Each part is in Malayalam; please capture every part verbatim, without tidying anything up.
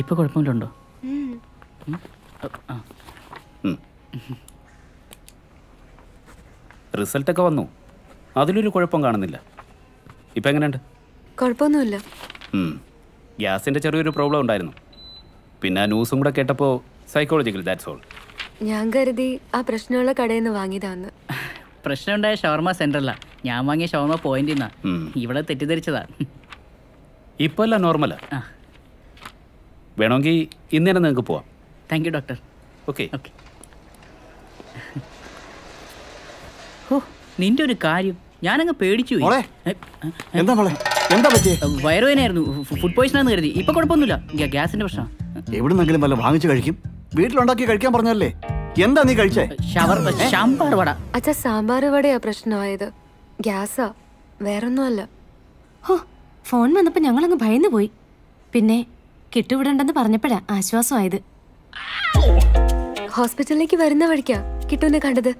ഇപ്പോ കുഴപ്പമില്ലണ്ടോ? റിസൾട്ട് ഒക്കെ വന്നു. അതിലൊരു കുഴപ്പം കാണുന്നില്ല. ഇപ്പോ എങ്ങനെയുണ്ട്? കുഴപ്പമൊന്നുമില്ല. ഗ്യാസിന്റെ ചെറിയൊരു പ്രോബ്ലം ഉണ്ടായിരുന്നു. പിന്നെ ന്യൂസും കൂടെ കേട്ടപ്പോൾ സൈക്കോളജിക്കൽ, ദാറ്റ്സ് ഓൾ. ഞാൻ കരുതി ആ പ്രശ്നമുള്ള കടയിൽ നിന്ന് വാങ്ങിയതാന്ന്. പ്രശ്നമുണ്ടായ ഷവർമ സെന്ററല്ല, ഞാൻ വാങ്ങിയ ഷവർമ പോയിന്റിൽ നിന്നാ. ഇവിടെ തെറ്റിദ്ധരിച്ചതാ. ഇപ്പൊ അല്ല, നോർമലാ. വേണമെങ്കിൽ ഇന്ന് തന്നെ നിങ്ങൾക്ക് പോവാം. Thank you doctor. ഓക്കെ. നിന്റെ ഒരു കാര്യം ഞാനങ്ങ് പേടിച്ചു. വയറുവേനായിരുന്നു, ഫുഡ് പോയിസൺ ആണെന്ന് കരുതി. ഇപ്പൊ കുഴപ്പമൊന്നുമില്ല, ഗ്യാസിന്റെ പ്രശ്നം. എവിടുന്നെങ്കിലും വല്ല വാങ്ങിച്ചു കഴിക്കും, വീട്ടിലുണ്ടാക്കി കഴിക്കാൻ പറഞ്ഞല്ലേ. എന്താ നീ കഴിച്ചേ? സാമ്പാർ വട. അച്ഛാ, സാമ്പാർ വടയാ പ്രശ്നമായത്, ഗ്യാസാ, വേറൊന്നും അല്ല. ഫോൺ വന്നപ്പോ ഞങ്ങളങ്ങ് ഭയന്നു പോയി. പിന്നെ കിട്ടു ഇവിടെ ഉണ്ടെന്ന് പറഞ്ഞപ്പോഴാ ആശ്വാസമായത്. ഹോസ്പിറ്റലിലേക്ക് വരുന്ന വഴിക്കാ കിട്ടുവിനെ കണ്ടത്.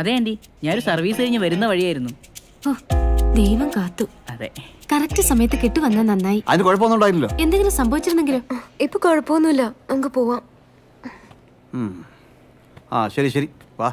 അതെ ആന്റി, ഞാനൊരു സർവീസ് കഴിഞ്ഞ് വരുന്ന വഴിയായിരുന്നു. ദൈവം കാത്തു. അതെ, കറക്റ്റ് സമയത്ത് കിട്ടു വന്നാ നന്നായി. എന്തെങ്കിലും സംഭവിച്ചിരുന്നെങ്കിലോ? ഇപ്പൊ കുഴപ്പമൊന്നുമില്ല, നമുക്ക് പോവാം. ആ ശരി ശരി, വാ.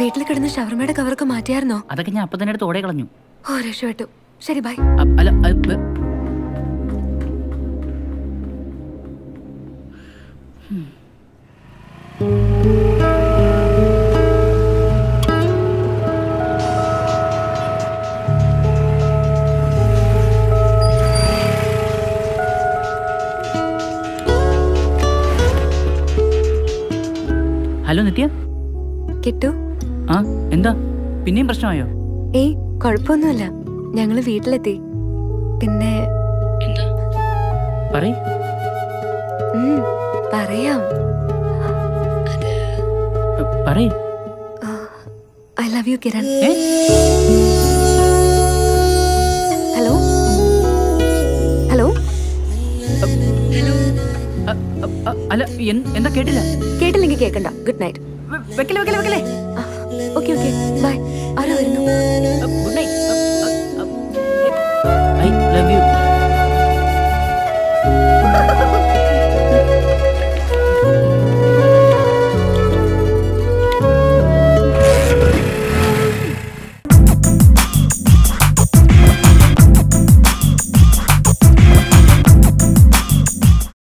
വീട്ടിൽ കിടന്ന് ഷവർമയുടെ കവറൊക്കെ മാറ്റിയായിരുന്നോ? അതൊക്കെ ഞാൻ അപ്പൊ തന്നെ എടുത്ത് ഓടെ കളഞ്ഞു. ഓ രക്ഷപ്പെട്ടു. ശരി ബൈ. അല്ല, ഹലോ നിത്യ. കിട്ടു. ആ എന്താ, പിന്നെയും പ്രശ്നമായോ? ഏയ് കുഴപ്പമൊന്നുമില്ല, ഞങ്ങള് വീട്ടിലെത്തി. പിന്നെ പറയാം. I love you Kiran. Hello hello അല്ല, എന്താ കേട്ടില്ല? കേട്ടില്ലെങ്കിൽ കേക്കണ്ട. Good night. വെക്കലേ വെക്കലേ വെക്കലേ. Okay okay bye. ആരാ വരുന്നു? Good night. I love U.